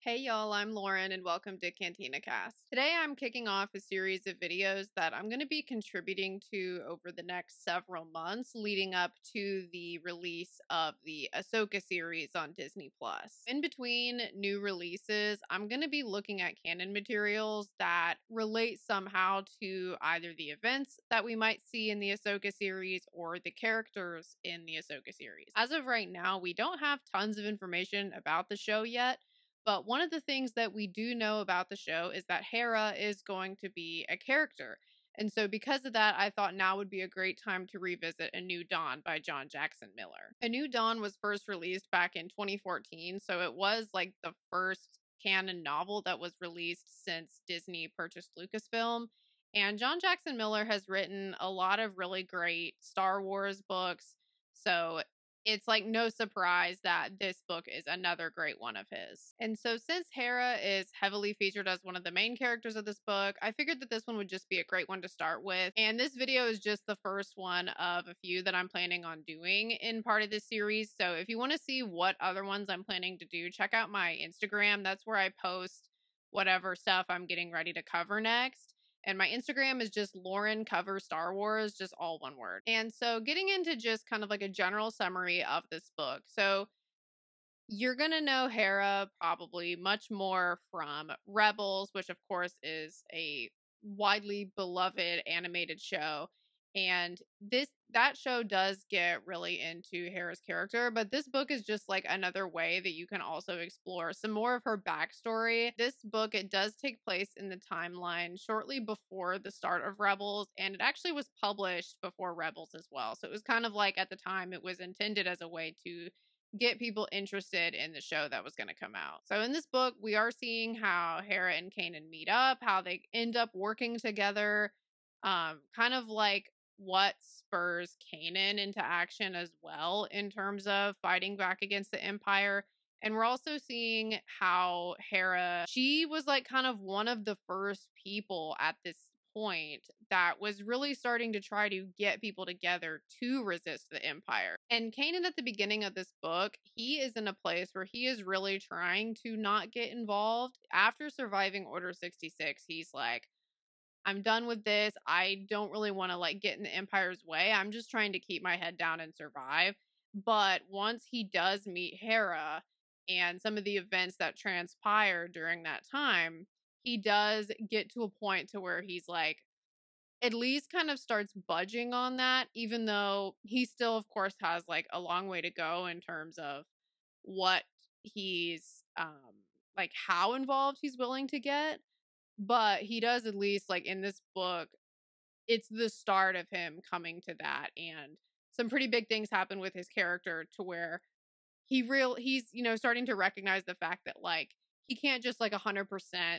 Hey y'all, I'm Lauren and welcome to Cantina Cast. Today I'm kicking off a series of videos that I'm going to be contributing to over the next several months leading up to the release of the Ahsoka series on Disney+. In between new releases, I'm going to be looking at canon materials that relate somehow to either the events that we might see in the Ahsoka series or the characters in the Ahsoka series. As of right now, we don't have tons of information about the show yet, but one of the things that we do know about the show is that Hera is going to be a character. And so because of that, I thought now would be a great time to revisit A New Dawn by John Jackson Miller. A New Dawn was first released back in 2014, so it was like the first canon novel that was released since Disney purchased Lucasfilm. And John Jackson Miller has written a lot of really great Star Wars books, so it's like no surprise that this book is another great one of his. And so since Hera is heavily featured as one of the main characters of this book, I figured that this one would just be a great one to start with. And this video is just the first one of a few that I'm planning on doing in part of this series. So if you want to see what other ones I'm planning to do, check out my Instagram. That's where I post whatever stuff I'm getting ready to cover next. And my Instagram is just Lauren Cover Star Wars, just all one word. And so getting into just kind of like a general summary of this book. So you're going to know Hera probably much more from Rebels, which of course is a widely beloved animated show. And that show does get really into Hera's character, but this book is just like another way that you can also explore some more of her backstory. This book, it does take place in the timeline shortly before the start of Rebels, and it actually was published before Rebels as well. So it was kind of like at the time it was intended as a way to get people interested in the show that was going to come out. So in this book, we are seeing how Hera and Kanan meet up, how they end up working together, kind of like what spurs Kanan into action as well in terms of fighting back against the Empire. And we're also seeing how Hera, she was like kind of one of the first people at this point that was really starting to try to get people together to resist the Empire. And Kanan at the beginning of this book, he is in a place where he is really trying to not get involved. After surviving Order 66, he's like, I'm done with this. I don't really want to like get in the Empire's way. I'm just trying to keep my head down and survive. But once he does meet Hera and some of the events that transpire during that time, he does get to a point to where he's like, at least kind of starts budging on that, even though he still, of course, has like a long way to go in terms of what he's like how involved he's willing to get. But he does at least, like, in this book, it's the start of him coming to that. And some pretty big things happen with his character to where he's, you know, starting to recognize the fact that, like, he can't just, like, 100%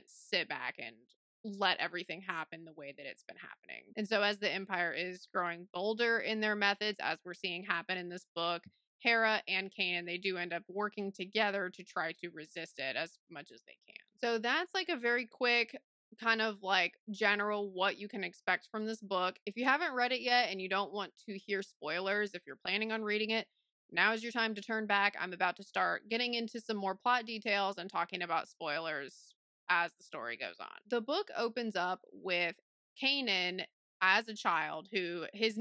sit back and let everything happen the way that it's been happening. And so as the Empire is growing bolder in their methods, as we're seeing happen in this book, Hera and Kanan, they do end up working together to try to resist it as much as they can. So that's like a very quick kind of like general what you can expect from this book. If you haven't read it yet and you don't want to hear spoilers, if you're planning on reading it, now is your time to turn back. I'm about to start getting into some more plot details and talking about spoilers as the story goes on. The book opens up with Kanan as a child who his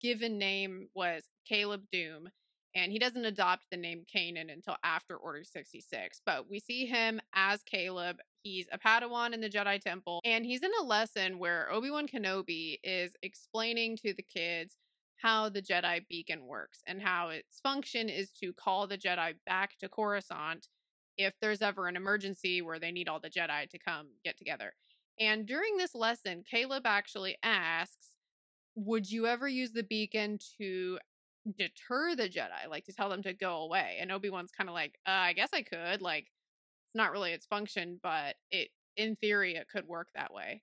given name was Caleb Doom. And he doesn't adopt the name Kanan until after Order 66. But we see him as Caleb. He's a Padawan in the Jedi Temple. And he's in a lesson where Obi-Wan Kenobi is explaining to the kids how the Jedi beacon works and how its function is to call the Jedi back to Coruscant if there's ever an emergency where they need all the Jedi to come get together. And during this lesson, Caleb actually asks, would you ever use the beacon to deter the Jedi, like to tell them to go away? And Obi-Wan's kind of like, I guess I could, like, it's not really its function, but it, in theory, it could work that way.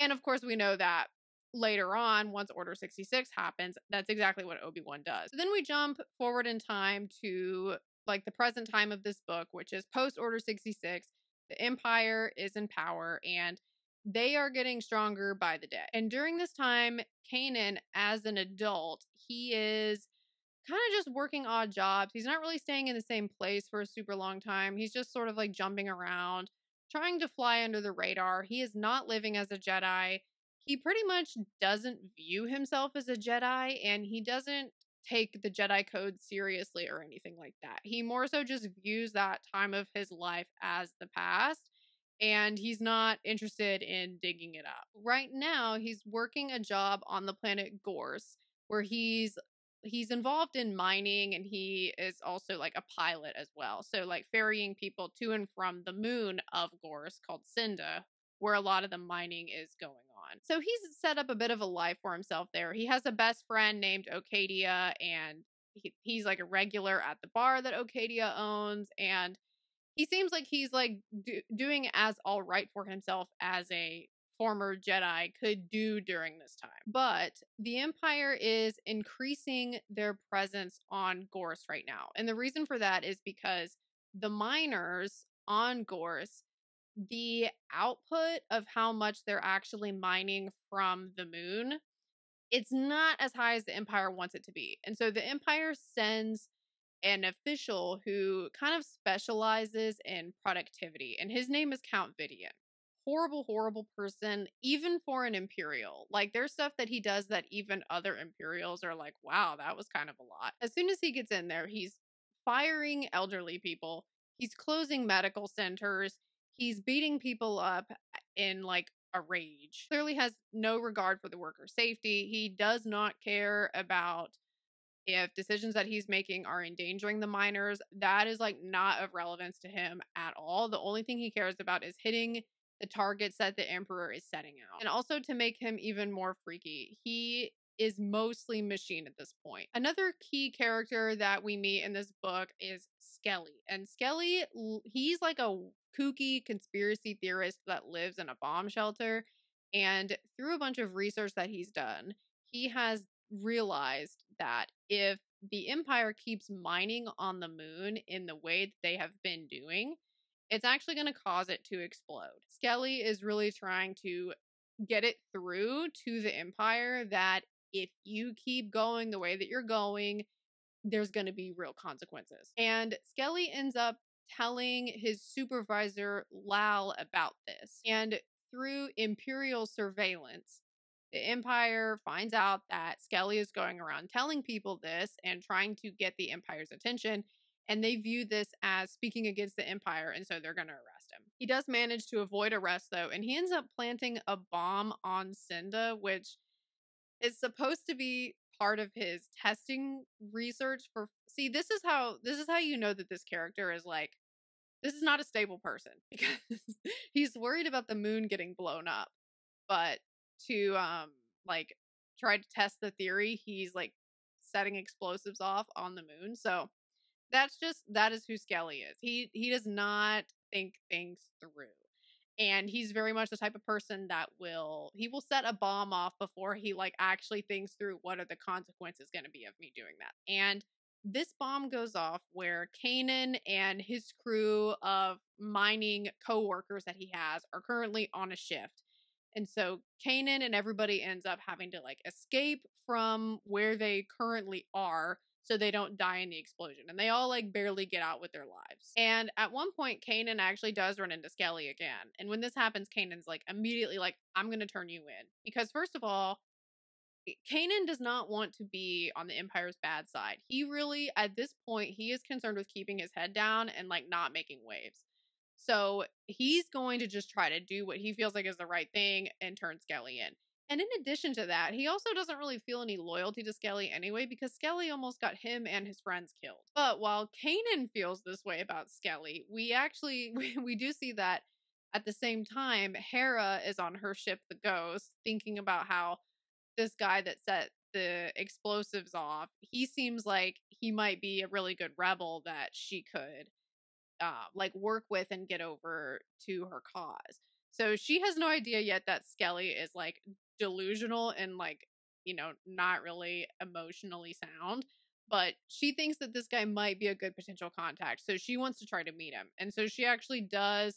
And of course, we know that later on, once Order 66 happens, that's exactly what Obi-Wan does. So then we jump forward in time to like the present time of this book, which is post Order 66. The Empire is in power and They are getting stronger by the day. And during this time, Kanan, as an adult, he is kind of just working odd jobs. He's not really staying in the same place for a super long time. He's just sort of like jumping around, trying to fly under the radar. He is not living as a Jedi. He pretty much doesn't view himself as a Jedi, and he doesn't take the Jedi code seriously or anything like that. He more so just views that time of his life as the past, and he's not interested in digging it up. Right now, he's working a job on the planet Gorse, where he's involved in mining, and he is also like a pilot as well. So like ferrying people to and from the moon of Gorse called Cinda, where a lot of the mining is going on. So he's set up a bit of a life for himself there. He has a best friend named Okadia, and he's like a regular at the bar that Okadia owns. And he seems like he's like doing as all right for himself as a former Jedi could do during this time. But the Empire is increasing their presence on Gorse right now. And the reason for that is because the miners on Gorse, the output of how much they're actually mining from the moon, it's not as high as the Empire wants it to be. And so the Empire sends an official who kind of specializes in productivity, and his name is Count Vidian. Horrible, horrible person, even for an Imperial. Like, there's stuff that he does that even other Imperials are like, wow, that was kind of a lot. As soon as he gets in there, he's firing elderly people. He's closing medical centers. He's beating people up in like a rage. Clearly has no regard for the worker safety. He does not care about if decisions that he's making are endangering the miners. That is like not of relevance to him at all. The only thing he cares about is hitting the targets that the Emperor is setting out. And also, to make him even more freaky, he is mostly machine at this point. Another key character that we meet in this book is Skelly. And Skelly, he's like a kooky conspiracy theorist that lives in a bomb shelter. And through a bunch of research that he's done, he has realized that if the Empire keeps mining on the moon in the way that they have been doing, it's actually going to cause it to explode. Skelly is really trying to get it through to the Empire that if you keep going the way that you're going, there's going to be real consequences. And Skelly ends up telling his supervisor, Lal, about this. And through Imperial surveillance, the Empire finds out that Skelly is going around telling people this and trying to get the Empire's attention. And they view this as speaking against the Empire, and so they're going to arrest him. He does manage to avoid arrest, though, and he ends up planting a bomb on Cinda, which is supposed to be part of his testing research for... See, this is how you know that this character is like, this is not a stable person, because he's worried about the moon getting blown up. But to like try to test the theory, he's like setting explosives off on the moon. So that is who Skelly is. He does not think things through. And he's very much the type of person that will set a bomb off before he like actually thinks through what are the consequences going to be of me doing that. And this bomb goes off where Kanan and his crew of mining co-workers that he has are currently on a shift. And so Kanan and everybody ends up having to like escape from where they currently are, so they don't die in the explosion. And they all like barely get out with their lives. And at one point, Kanan actually does run into Skelly again. And when this happens, Kanan's like immediately like, I'm going to turn you in. Because first of all, Kanan does not want to be on the Empire's bad side. He really, at this point, he is concerned with keeping his head down and like not making waves. So he's going to just try to do what he feels like is the right thing and turn Skelly in. And in addition to that, he also doesn't really feel any loyalty to Skelly anyway, because Skelly almost got him and his friends killed. But while Kanan feels this way about Skelly, we do see that at the same time, Hera is on her ship, the Ghost, thinking about how this guy that set the explosives off, he seems like he might be a really good rebel that she could like work with and get over to her cause. So she has no idea yet that Skelly is like delusional and like, you know, not really emotionally sound, but she thinks that this guy might be a good potential contact. So she wants to try to meet him. And so she actually does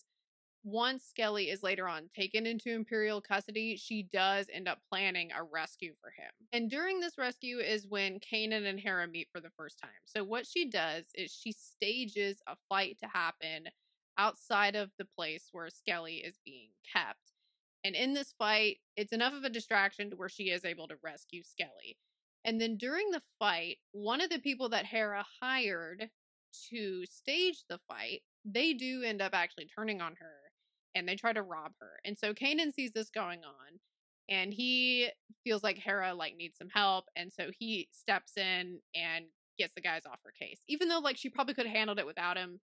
once Skelly is later on taken into Imperial custody, she does end up planning a rescue for him. And during this rescue is when Kanan and Hera meet for the first time. So what she does is she stages a fight to happen outside of the place where Skelly is being kept. And in this fight, it's enough of a distraction to where she is able to rescue Skelly. And then during the fight, one of the people that Hera hired to stage the fight, they do end up actually turning on her and they try to rob her. And so Kanan sees this going on and he feels like Hera needs some help. And so he steps in and gets the guys off her case, even though she probably could have handled it without him.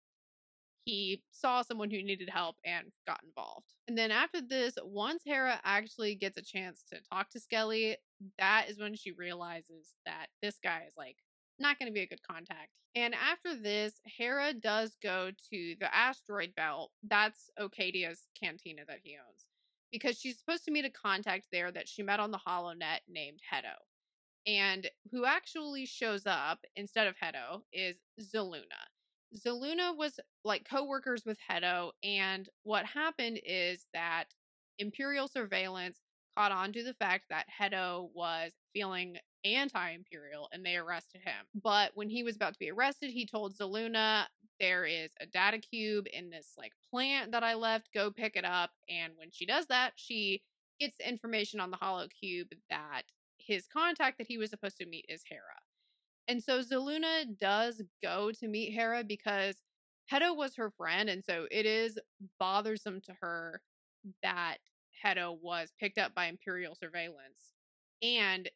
He saw someone who needed help and got involved. And then after this, once Hera actually gets a chance to talk to Skelly, that is when she realizes that this guy is not going to be a good contact. And after this, Hera does go to the asteroid belt. That's Okadia's cantina that he owns, because she's supposed to meet a contact there that she met on the HoloNet named Hetto. And who actually shows up instead of Hetto is Zaluna. Zaluna was co-workers with Hetto, and what happened is that Imperial surveillance caught on to the fact that Hetto was feeling anti-Imperial, and they arrested him. But when he was about to be arrested, he told Zaluna, there is a data cube in this plant that I left, go pick it up. And when she does that, she gets information on the holocube that his contact that he was supposed to meet is Hera. And so Zaluna does go to meet Hera because Hetto was her friend. And so it is bothersome to her that Hetto was picked up by Imperial surveillance. And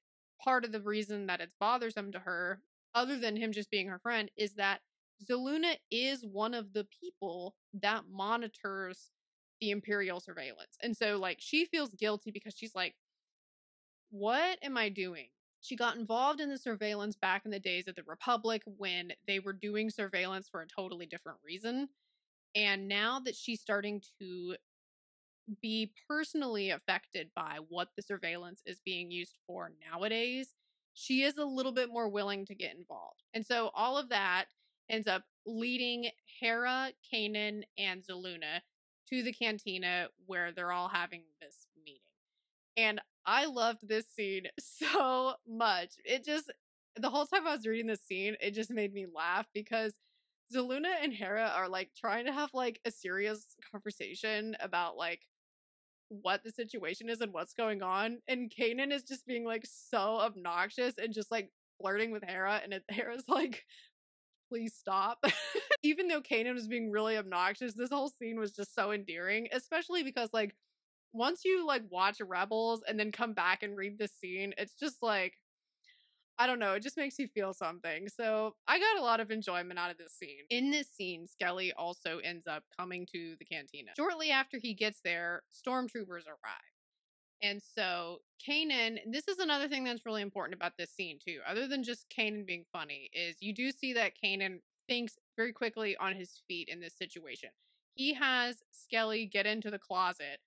part of the reason that it's bothersome to her, other than him just being her friend, is that Zaluna is one of the people that monitors the Imperial surveillance. And so she feels guilty because she's what am I doing? She got involved in the surveillance back in the days of the Republic when they were doing surveillance for a totally different reason. And now that she's starting to be personally affected by what the surveillance is being used for nowadays, she is a little bit more willing to get involved. And so all of that ends up leading Hera, Kanan, and Zaluna to the cantina where they're all having this meeting. And I loved this scene so much. It just, the whole time I was reading this scene, it just made me laugh because Zaluna and Hera are trying to have a serious conversation about what the situation is and what's going on. And Kanan is just being so obnoxious and just flirting with Hera. And Hera's please stop. Even though Kanan was being really obnoxious, this whole scene was just so endearing, especially because once you watch Rebels and then come back and read this scene, it's just I don't know, it just makes you feel something. So I got a lot of enjoyment out of this scene. In this scene, Skelly also ends up coming to the cantina. Shortly after he gets there, stormtroopers arrive. And so Kanan, this is another thing that's really important about this scene too, other than just Kanan being funny, is you do see that Kanan thinks very quickly on his feet in this situation. He has Skelly get into the closet.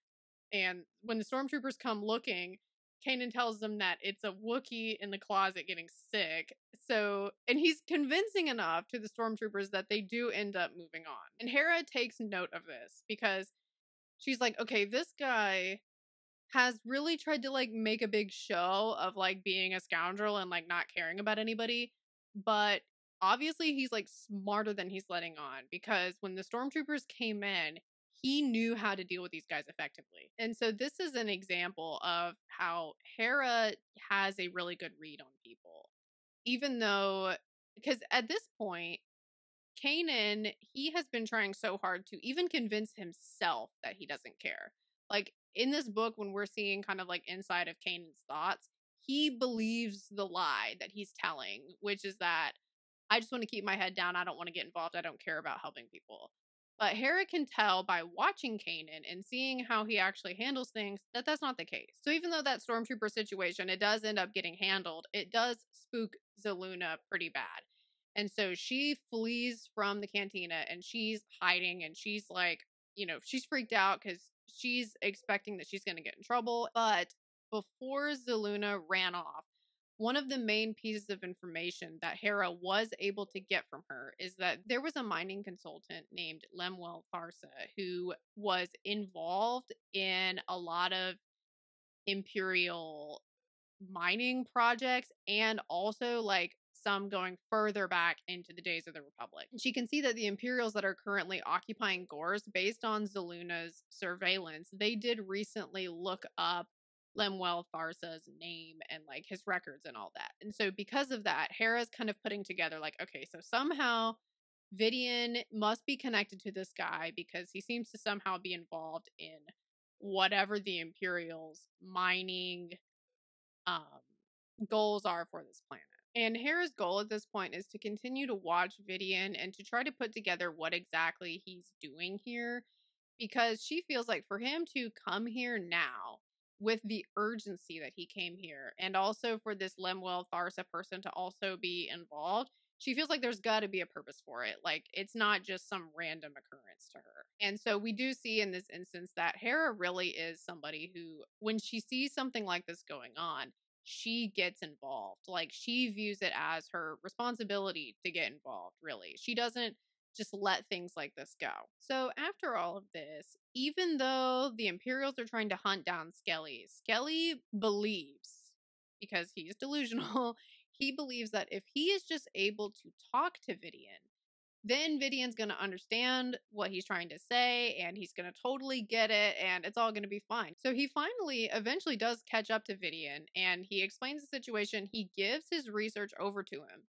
And when the stormtroopers come looking, Kanan tells them that it's a Wookiee in the closet getting sick. So, and he's convincing enough to the stormtroopers that they do end up moving on. And Hera takes note of this because she's okay, this guy has really tried to make a big show of being a scoundrel and not caring about anybody. But obviously he's smarter than he's letting on, because when the stormtroopers came in, he knew how to deal with these guys effectively. And so this is an example of how Hera has a really good read on people. Even though, because at this point, Kanan, he has been trying so hard to even convince himself that he doesn't care. In this book, when we're seeing kind of inside of Kanan's thoughts, he believes the lie that he's telling, which is that I just want to keep my head down. I don't want to get involved. I don't care about helping people. But Hera can tell by watching Kanan and seeing how he actually handles things that that's not the case. So even though that stormtrooper situation, it does end up getting handled, it does spook Zaluna pretty bad. And so she flees from the cantina and she's hiding and she's she's freaked out because she's expecting that she's going to get in trouble. But before Zaluna ran off one of the main pieces of information that Hera was able to get from her is that there was a mining consultant named Lemuel Farsa who was involved in a lot of Imperial mining projects and also like some going further back into the days of the Republic. She can see that the Imperials that are currently occupying Gorse, based on Zaluna's surveillance, they did recently look up Lemuel Farsa's name and like his records and all that. And so because of that, Hera's kind of putting together like, okay, so somehow Vidian must be connected to this guy because he seems to somehow be involved in whatever the Imperials mining goals are for this planet. And Hera's goal at this point is to continue to watch Vidian and to try to put together what exactly he's doing here, because she feels like for him to come here now with the urgency that he came here, and also for this Lemuel Farsa person to also be involved, she feels like there's got to be a purpose for it. Like, it's not just some random occurrence to her. And so we do see in this instance that Hera really is somebody who, when she sees something like this going on, she gets involved. Like, she views it as her responsibility to get involved, really. She doesn't just let things like this go. So after all of this, even though the Imperials are trying to hunt down Skelly, Skelly believes, because he's delusional, he believes that if he is just able to talk to Vidian, then Vidian's going to understand what he's trying to say, and he's going to totally get it, and it's all going to be fine. So he finally, eventually does catch up to Vidian, and he explains the situation. He gives his research over to him,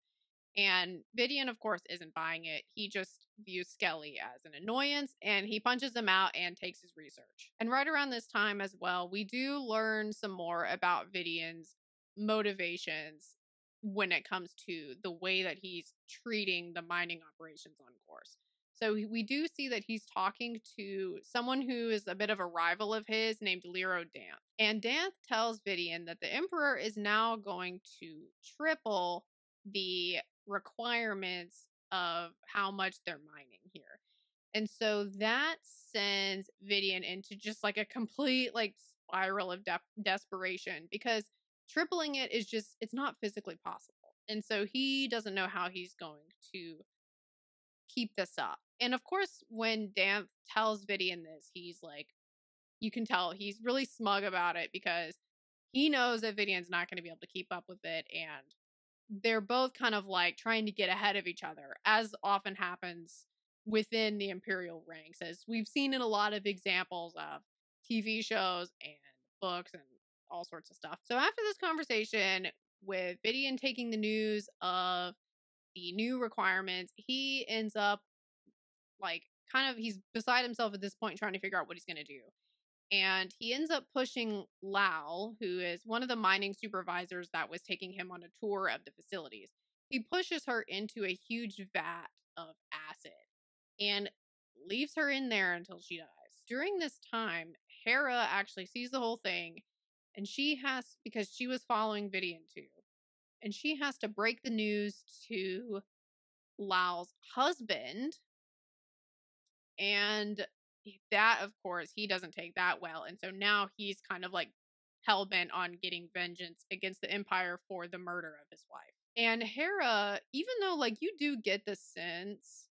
and Vidian, of course, isn't buying it. He just views Skelly as an annoyance, and he punches him out and takes his research. And right around this time as well, we do learn some more about Vidian's motivations when it comes to the way that he's treating the mining operations on Gorse. So we do see that he's talking to someone who is a bit of a rival of his named Lero Danth. And Danth tells Vidian that the Emperor is now going to triple the requirements of how much they're mining here. And so that sends Vidian into just like a complete like spiral of desperation, because tripling it is just, it's not physically possible. And so he doesn't know how he's going to keep this up. And of course, when Danth tells Vidian this, he's like, you can tell he's really smug about it because he knows that Vidian's not going to be able to keep up with it. And they're both kind of like trying to get ahead of each other, as often happens within the Imperial ranks, as we've seen in a lot of examples of TV shows and books and all sorts of stuff. So after this conversation with Vidian taking the news of the new requirements, he ends up like kind of, he's beside himself at this point trying to figure out what he's going to do. And he ends up pushing Lal, who is one of the mining supervisors that was taking him on a tour of the facilities. He pushes her into a huge vat of acid and leaves her in there until she dies. During this time, Hera actually sees the whole thing. And she has, because she was following Vidian too, and she has to break the news to Lal's husband. And that, of course, he doesn't take that well. And so now he's kind of like hellbent on getting vengeance against the Empire for the murder of his wife. And Hera, even though like you do get the sense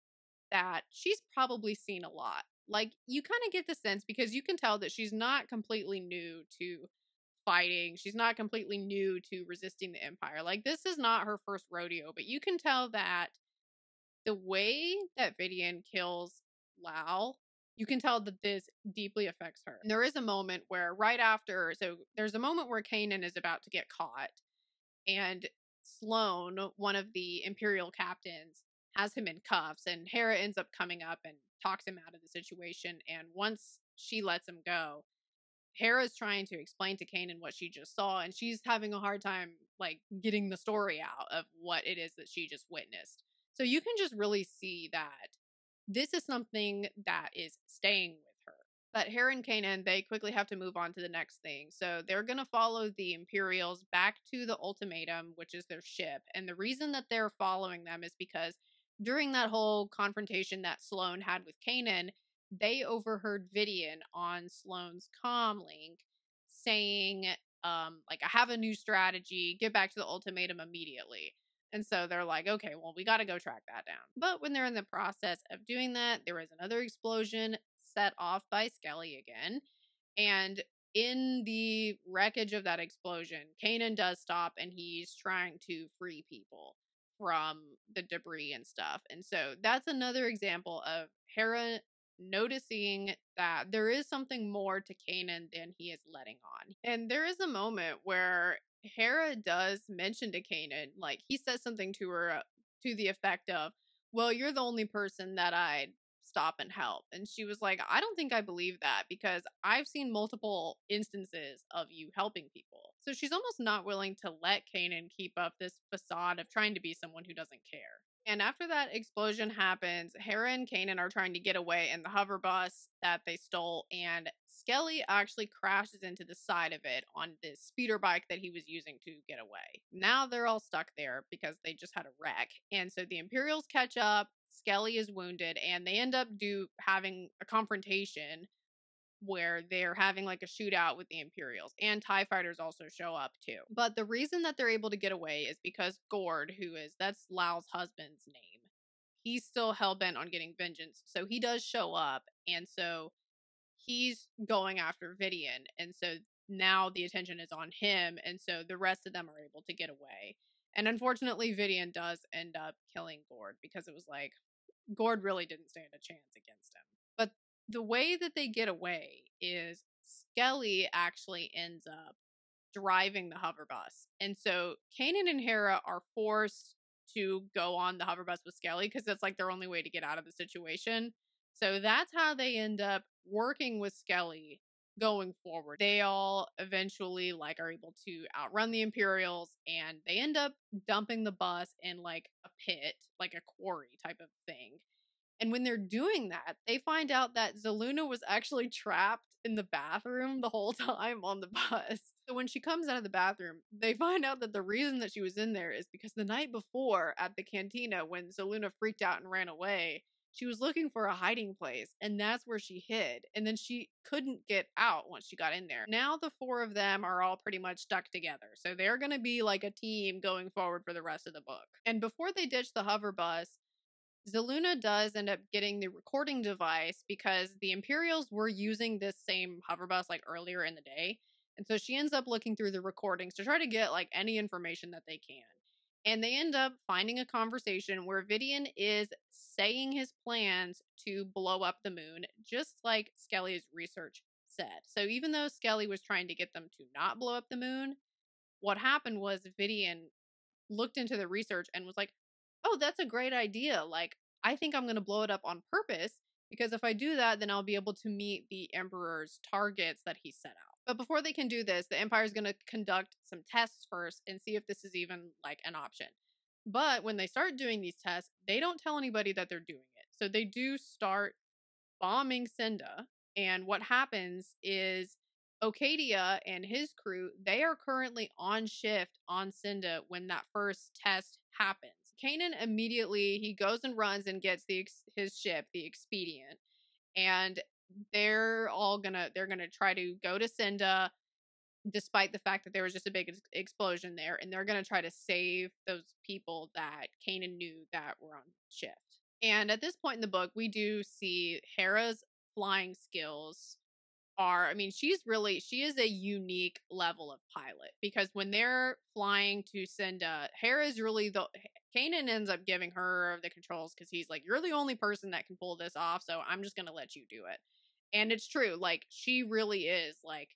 that she's probably seen a lot, like you kind of get the sense because you can tell that she's not completely new to fighting. She's not completely new to resisting the Empire. Like, this is not her first rodeo, but you can tell that the way that Vidian kills Lal, you can tell that this deeply affects her. And there is a moment where right after, so there's a moment where Kanan is about to get caught, and Sloane, one of the Imperial captains, has him in cuffs, and Hera ends up coming up and talks him out of the situation. And once she lets him go, Hera's trying to explain to Kanan what she just saw, and she's having a hard time, like, getting the story out of what it is that she just witnessed. So you can just really see that this is something that is staying with her. But Hera and Kanan, they quickly have to move on to the next thing. So they're going to follow the Imperials back to the Ultimatum, which is their ship. And the reason that they're following them is because during that whole confrontation that Sloane had with Kanan, they overheard Vidian on Sloane's comm link saying Like, I have a new strategy, get back to the ultimatum immediately. And so they're like, okay, well, we got to go track that down. But when they're in the process of doing that, there was another explosion set off by Skelly again. And in the wreckage of that explosion, Kanan does stop and he's trying to free people from the debris and stuff. And so that's another example of Hera noticing that there is something more to Kanan than he is letting on. And there is a moment where Hera does mention to Kanan, like, he says something to her to the effect of, well, you're the only person that I'd stop and help. And she was like, I don't think I believe that, because I've seen multiple instances of you helping people. So she's almost not willing to let Kanan keep up this facade of trying to be someone who doesn't care. And after that explosion happens, Hera and Kanan are trying to get away in the hover bus that they stole, and Skelly actually crashes into the side of it on this speeder bike that he was using to get away. Now they're all stuck there because they just had a wreck. And so the Imperials catch up, Skelly is wounded, and they end up having a confrontation where they're having like a shootout with the Imperials, and TIE fighters also show up too. But the reason that they're able to get away is because Gord, that's Lal's husband's name, he's still hellbent on getting vengeance. So he does show up, and so he's going after Vidian. And so now the attention is on him. And so the rest of them are able to get away. And unfortunately, Vidian does end up killing Gord, because it was like, Gord really didn't stand a chance against him. But the way that they get away is Skelly actually ends up driving the hover bus. And so Kanan and Hera are forced to go on the hover bus with Skelly, because that's like their only way to get out of the situation. So that's how they end up working with Skelly going forward. They all eventually like are able to outrun the Imperials, and they end up dumping the bus in like a pit, like a quarry type of thing. And when they're doing that, they find out that Zaluna was actually trapped in the bathroom the whole time on the bus. So when she comes out of the bathroom, they find out that the reason that she was in there is because the night before at the cantina, when Zaluna freaked out and ran away, she was looking for a hiding place, and that's where she hid. And then she couldn't get out once she got in there. Now the four of them are all pretty much stuck together. So they're going to be like a team going forward for the rest of the book. And before they ditch the hover bus, Zaluna does end up getting the recording device, because the Imperials were using this same hover bus like earlier in the day. And so she ends up looking through the recordings to try to get like any information that they can. And they end up finding a conversation where Vidian is saying his plans to blow up the moon, just like Skelly's research said. So even though Skelly was trying to get them to not blow up the moon, what happened was Vidian looked into the research and was like, oh, that's a great idea. Like, I think I'm going to blow it up on purpose, because if I do that, then I'll be able to meet the Emperor's targets that he set out. But before they can do this, the Empire is going to conduct some tests first and see if this is even like an option. But when they start doing these tests, they don't tell anybody that they're doing it. So they do start bombing Cinda. And what happens is Okadia and his crew, they are currently on shift on Cinda when that first test happens. Kanan immediately, he goes and runs and gets his ship, the Expedient, and they're gonna try to go to Cinda, despite the fact that there was just a big explosion there, and they're gonna try to save those people that Kanan knew that were on shift. And at this point in the book, we do see Hera's flying skills she is a unique level of pilot, because when they're flying to Cinda, Kanan ends up giving her the controls, because he's like, you're the only person that can pull this off, so I'm just going to let you do it. And it's true. Like, she really is, like,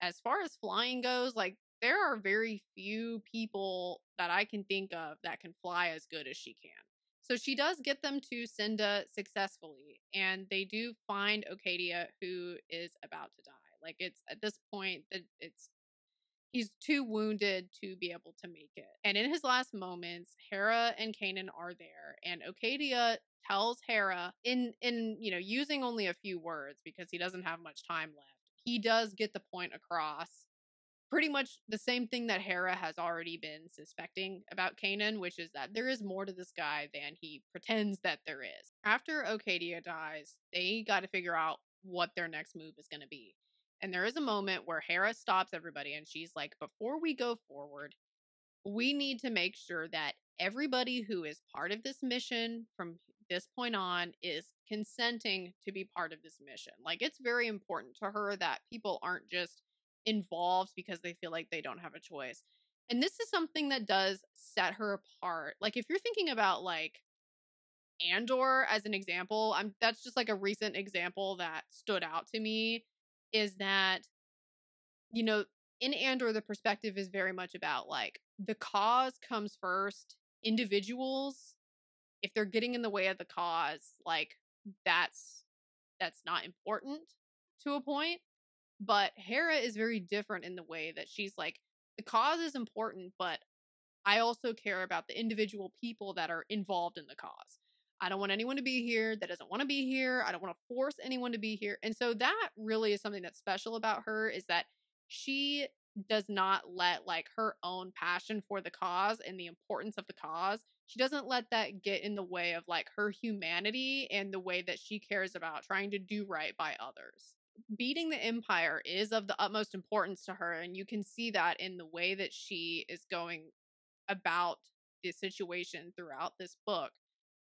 as far as flying goes, like, there are very few people that I can think of that can fly as good as she can. So she does get them to Cinda successfully, and they do find Okadia, who is about to die. Like, it's at this point that he's too wounded to be able to make it. And in his last moments, Hera and Kanan are there, and Okadia tells Hera in using only a few words, because he doesn't have much time left. He does get the point across. Pretty much the same thing that Hera has already been suspecting about Kanan, which is that there is more to this guy than he pretends that there is. After Okadia dies, they got to figure out what their next move is going to be. And there is a moment where Hera stops everybody and she's like, before we go forward, we need to make sure that everybody who is part of this mission from this point on is consenting to be part of this mission. Like, it's very important to her that people aren't just involved because they feel like they don't have a choice. And this is something that does set her apart. Like, if you're thinking about, like, Andor as an example, that's just like a recent example that stood out to me, is that, you know, in Andor, the perspective is very much about, like, the cause comes first. Individuals, if they're getting in the way of the cause, like, that's not important to a point. But Hera is very different in the way that she's like, the cause is important, but I also care about the individual people that are involved in the cause. I don't want anyone to be here that doesn't want to be here. I don't want to force anyone to be here. And so that really is something that's special about her, is that she does not let, like, her own passion for the cause and the importance of the cause, she doesn't let that get in the way of, like, her humanity and the way that she cares about trying to do right by others. Beating the Empire is of the utmost importance to her, and you can see that in the way that she is going about the situation throughout this book.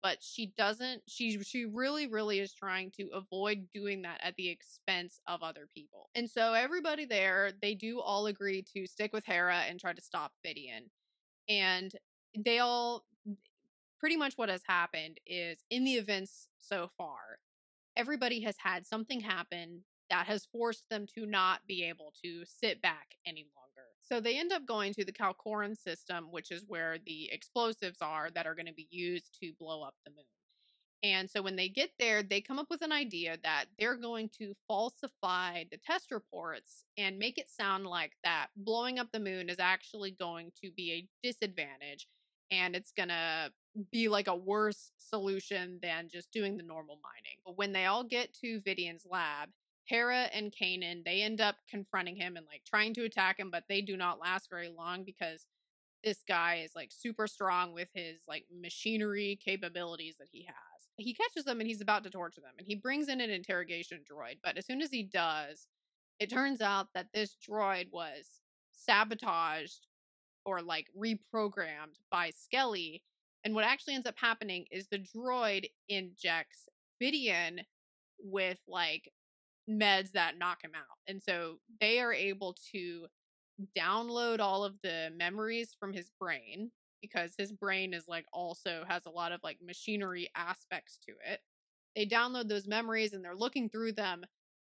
But she doesn't, she really, really is trying to avoid doing that at the expense of other people. And so everybody there, they do all agree to stick with Hera and try to stop Vidian. And they all, pretty much what has happened is, in the events so far, everybody has had something happen that has forced them to not be able to sit back any longer. So they end up going to the Kalkoran system, which is where the explosives are that are going to be used to blow up the moon. And so when they get there, they come up with an idea that they're going to falsify the test reports and make it sound like that blowing up the moon is actually going to be a disadvantage, and it's going to be like a worse solution than just doing the normal mining. But when they all get to Vidian's lab, Hera and Kanan, they end up confronting him and, like, trying to attack him, but they do not last very long because this guy is, like, super strong with his, like, machinery capabilities that he has. He catches them and he's about to torture them, and he brings in an interrogation droid. But as soon as he does, it turns out that this droid was sabotaged or, like, reprogrammed by Skelly. And what actually ends up happening is the droid injects Vidian with, like, meds that knock him out. And so they are able to download all of the memories from his brain, because his brain is, like, also has a lot of, like, machinery aspects to it. They download those memories and they're looking through them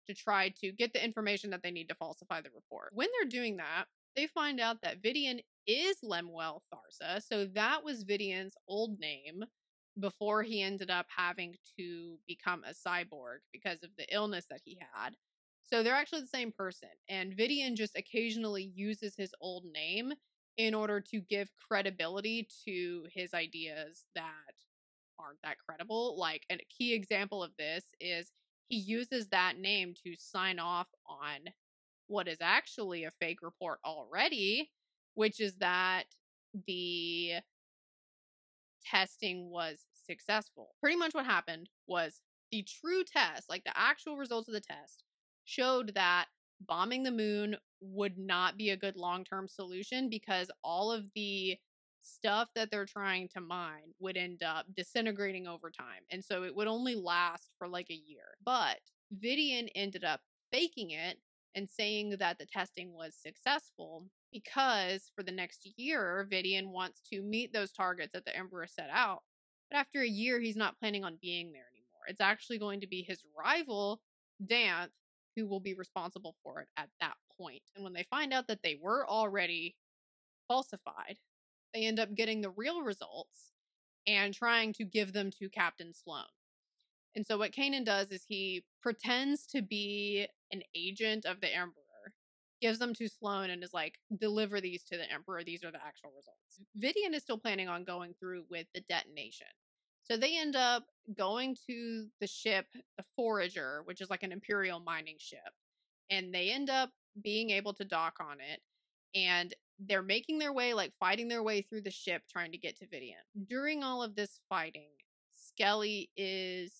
to try to get the information that they need to falsify the report. When they're doing that, they find out that Vidian is Lemuel Tharsa. So that was Vidian's old name before he ended up having to become a cyborg because of the illness that he had. So they're actually the same person. And Vidian just occasionally uses his old name in order to give credibility to his ideas that aren't that credible. Like, a key example of this is he uses that name to sign off on what is actually a fake report already, which is that the testing was successful. Pretty much what happened was the true test, like the actual results of the test, showed that bombing the moon would not be a good long-term solution because all of the stuff that they're trying to mine would end up disintegrating over time. And so it would only last for like a year. But Vidian ended up faking it and saying that the testing was successful because for the next year, Vidian wants to meet those targets that the Emperor set out. But after a year, he's not planning on being there anymore. It's actually going to be his rival, Danth, who will be responsible for it at that point. And when they find out that they were already falsified, they end up getting the real results and trying to give them to Captain Sloane. And so what Kanan does is he pretends to be an agent of the Emperor, gives them to Sloane, and is like, deliver these to the Emperor. These are the actual results. Vidian is still planning on going through with the detonation. So they end up going to the ship, the Forager, which is like an Imperial mining ship. And they end up being able to dock on it. And they're making their way, like fighting their way through the ship, trying to get to Vidian. During all of this fighting, Skelly is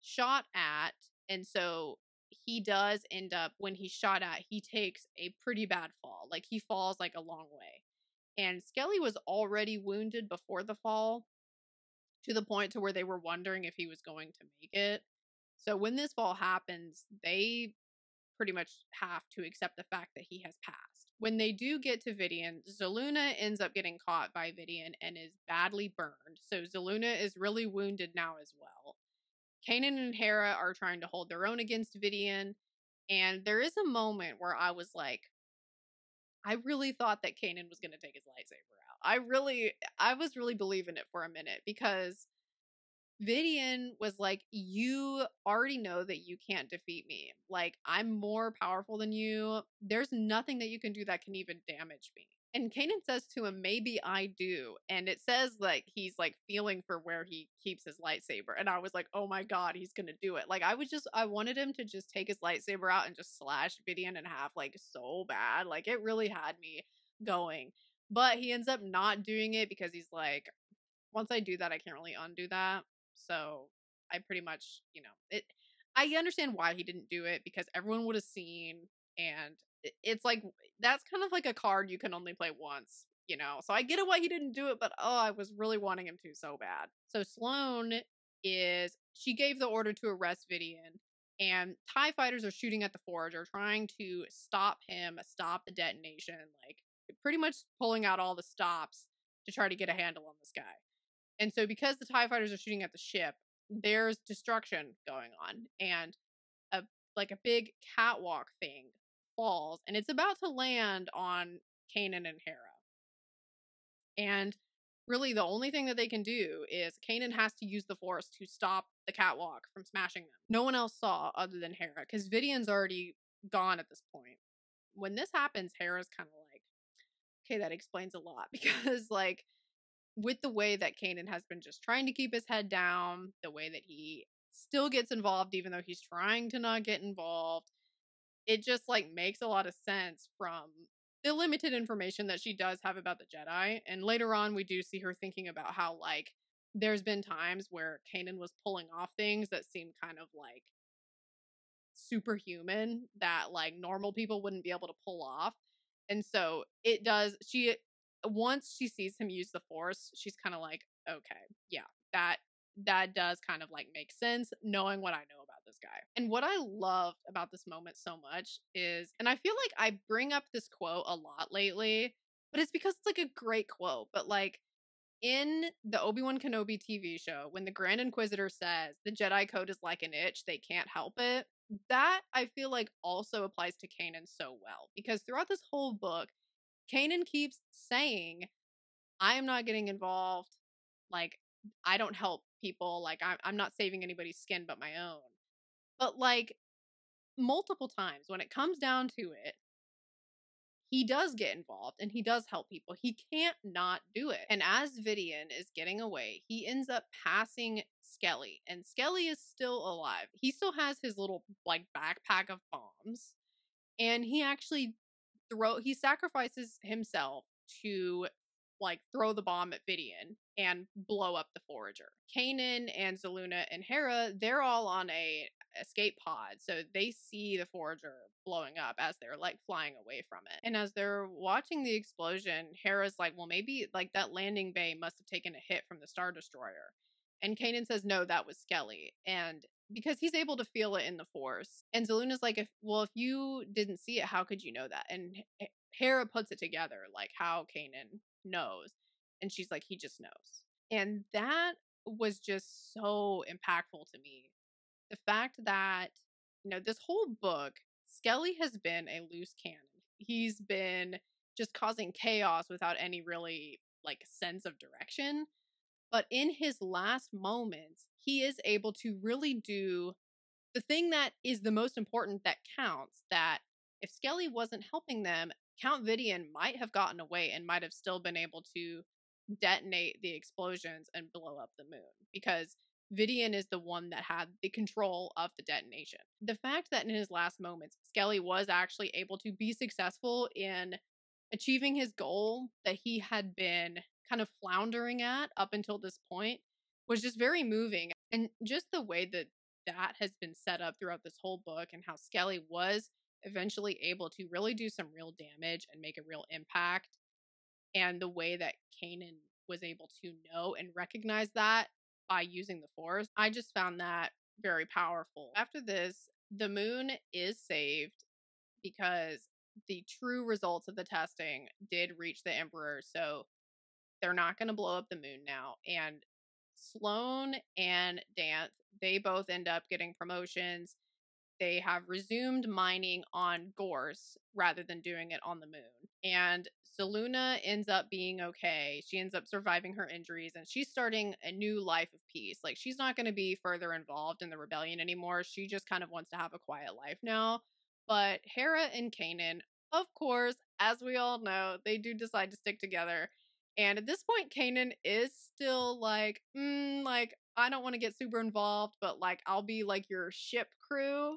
shot at. And so he does end up, when he's shot at, he takes a pretty bad fall. Like, he falls, like, a long way. And Skelly was already wounded before the fall, to the point to where they were wondering if he was going to make it. So when this fall happens, they pretty much have to accept the fact that he has passed. When they do get to Vidian, Zaluna ends up getting caught by Vidian and is badly burned. So Zaluna is really wounded now as well. Kanan and Hera are trying to hold their own against Vidian. And there is a moment where I was like, I really thought that Kanan was going to take his lightsaber out. I was really believing it for a minute, because Vidian was like, you already know that you can't defeat me. Like, I'm more powerful than you. There's nothing that you can do that can even damage me. And Kanan says to him, maybe I do. And it says, like, he's, like, feeling for where he keeps his lightsaber. And I was like, oh my God, he's going to do it. Like, I wanted him to just take his lightsaber out and just slash Vidian in half, like, so bad. Like, it really had me going. But he ends up not doing it, because he's like, once I do that, I can't really undo that. So I pretty much, you know, I understand why he didn't do it, because everyone would have seen, and it's like, that's kind of like a card you can only play once, you know? So I get it why he didn't do it, but oh, I was really wanting him to so bad. So Sloane she gave the order to arrest Vidian, and TIE fighters are shooting at the Forager, trying to stop him, stop the detonation, like pretty much pulling out all the stops to try to get a handle on this guy. And so because the TIE fighters are shooting at the ship, there's destruction going on, and a big catwalk thing falls, and it's about to land on Kanan and Hera. And really the only thing that they can do is Kanan has to use the Force to stop the catwalk from smashing them. No one else saw other than Hera, because Vidian's already gone at this point. When this happens, Hera's kind of like, okay, that explains a lot, because like with the way that Kanan has been just trying to keep his head down, the way that he still gets involved even though he's trying to not get involved, it just like makes a lot of sense from the limited information that she does have about the Jedi. And later on, we do see her thinking about how like there's been times where Kanan was pulling off things that seemed kind of like superhuman, that like normal people wouldn't be able to pull off. And so it does, once she sees him use the Force, she's kind of like, okay, yeah, that does kind of like make sense, knowing what I know about this guy. And what I loved about this moment so much is, and I feel like I bring up this quote a lot lately, but it's because it's like a great quote, but like in the Obi-Wan Kenobi TV show, when the Grand Inquisitor says the Jedi Code is like an itch, they can't help it, that I feel like also applies to Kanan so well, because throughout this whole book, Kanan keeps saying, I am not getting involved, like, I don't help people, like, I'm not saving anybody's skin but my own. But, like, multiple times, when it comes down to it, he does get involved, and he does help people. He can't not do it. And as Vidian is getting away, he ends up passing Skelly, and Skelly is still alive. He still has his little, like, backpack of bombs, and he actually he sacrifices himself to like throw the bomb at Vidian and blow up the Forager. Kanan and Zaluna and Hera, they're all on a escape pod, so they see the Forager blowing up as they're like flying away from it. And as they're watching the explosion, Hera's like, well, maybe like that landing bay must have taken a hit from the Star Destroyer. And Kanan says, no, that was Skelly. And because he's able to feel it in the Force. And Zaluna's like, if you didn't see it, how could you know that? And Hera puts it together, like how Kanan knows. And she's like, he just knows. And that was just so impactful to me. The fact that, you know, this whole book, Skelly has been a loose cannon. He's been just causing chaos without any really like sense of direction. But in his last moments, he is able to really do the thing that is the most important that counts, that if Skelly wasn't helping them, Count Vidian might have gotten away and might have still been able to detonate the explosions and blow up the moon, because Vidian is the one that had the control of the detonation. The fact that in his last moments, Skelly was actually able to be successful in achieving his goal that he had been kind of floundering at up until this point was just very moving. And just the way that that has been set up throughout this whole book, and how Skelly was eventually able to really do some real damage and make a real impact. And the way that Kanan was able to know and recognize that by using the Force, I just found that very powerful. After this, the moon is saved because the true results of the testing did reach the Emperor, so they're not going to blow up the moon now. And Sloane and Danth, they both end up getting promotions. They have resumed mining on Gorse rather than doing it on the moon. And Zaluna ends up being okay. She ends up surviving her injuries, and she's starting a new life of peace. Like, she's not going to be further involved in the rebellion anymore. She just kind of wants to have a quiet life now. But Hera and Kanan, of course, as we all know, they do decide to stick together. And at this point, Kanan is still like, I don't want to get super involved, but like, I'll be like your ship crew.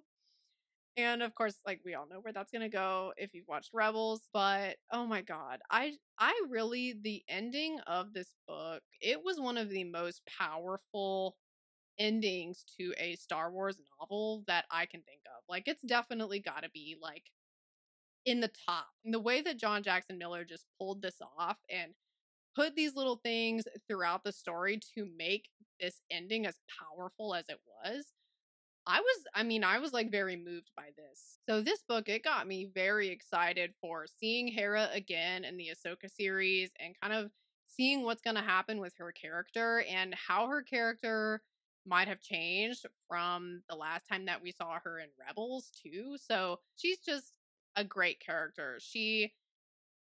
And of course, like, we all know where that's going to go if you've watched Rebels. But oh my God, I really, the ending of this book, it was one of the most powerful endings to a Star Wars novel that I can think of. Like, it's definitely got to be like in the top. And the way that John Jackson Miller just pulled this off and put these little things throughout the story to make this ending as powerful as it was. I was like very moved by this. So this book, it got me very excited for seeing Hera again in the Ahsoka series and kind of seeing what's going to happen with her character and how her character might have changed from the last time that we saw her in Rebels too. So she's just a great character. She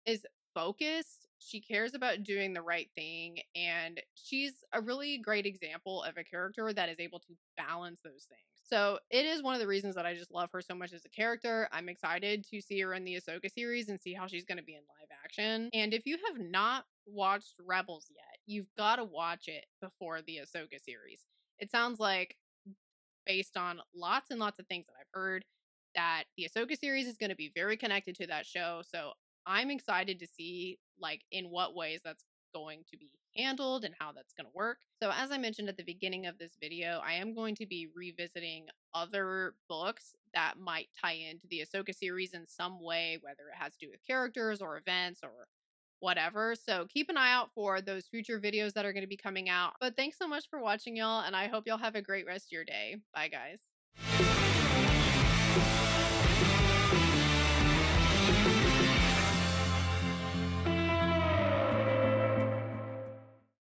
is focused, she cares about doing the right thing, and she's a really great example of a character that is able to balance those things. So it is one of the reasons that I just love her so much as a character. I'm excited to see her in the Ahsoka series and see how she's going to be in live action. And if you have not watched Rebels yet, you've got to watch it before the Ahsoka series. It sounds like, based on lots and lots of things that I've heard, that the Ahsoka series is going to be very connected to that show. So I'm excited to see like in what ways that's going to be handled and how that's going to work. So as I mentioned at the beginning of this video, I am going to be revisiting other books that might tie into the Ahsoka series in some way, whether it has to do with characters or events or whatever. So keep an eye out for those future videos that are going to be coming out. But thanks so much for watching, y'all, and I hope y'all have a great rest of your day. Bye, guys.